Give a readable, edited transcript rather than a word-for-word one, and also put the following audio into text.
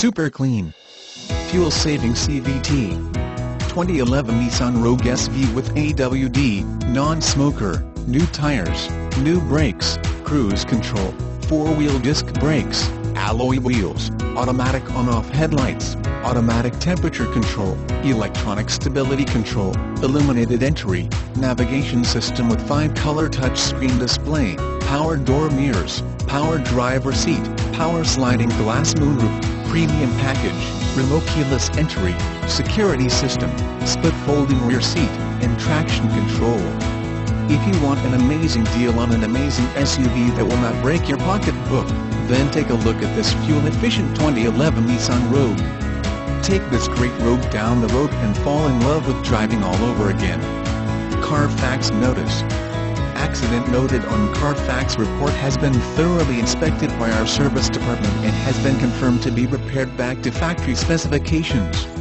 Super clean. Fuel-saving CVT. 2011 Nissan Rogue SV with AWD, non-smoker, new tires, new brakes, cruise control, four-wheel disc brakes, alloy wheels, automatic on-off headlights, automatic temperature control, electronic stability control, illuminated entry, navigation system with 5-color touchscreen display, power door mirrors, power driver seat, power sliding glass moonroof, premium package, remote keyless entry, security system, split folding rear seat, and traction control. If you want an amazing deal on an amazing SUV that will not break your pocketbook, then take a look at this fuel-efficient 2011 Nissan Rogue. Take this great Rogue down the road and fall in love with driving all over again. Carfax notice. Accident noted on Carfax report has been thoroughly inspected by our service department and has been confirmed to be repaired back to factory specifications.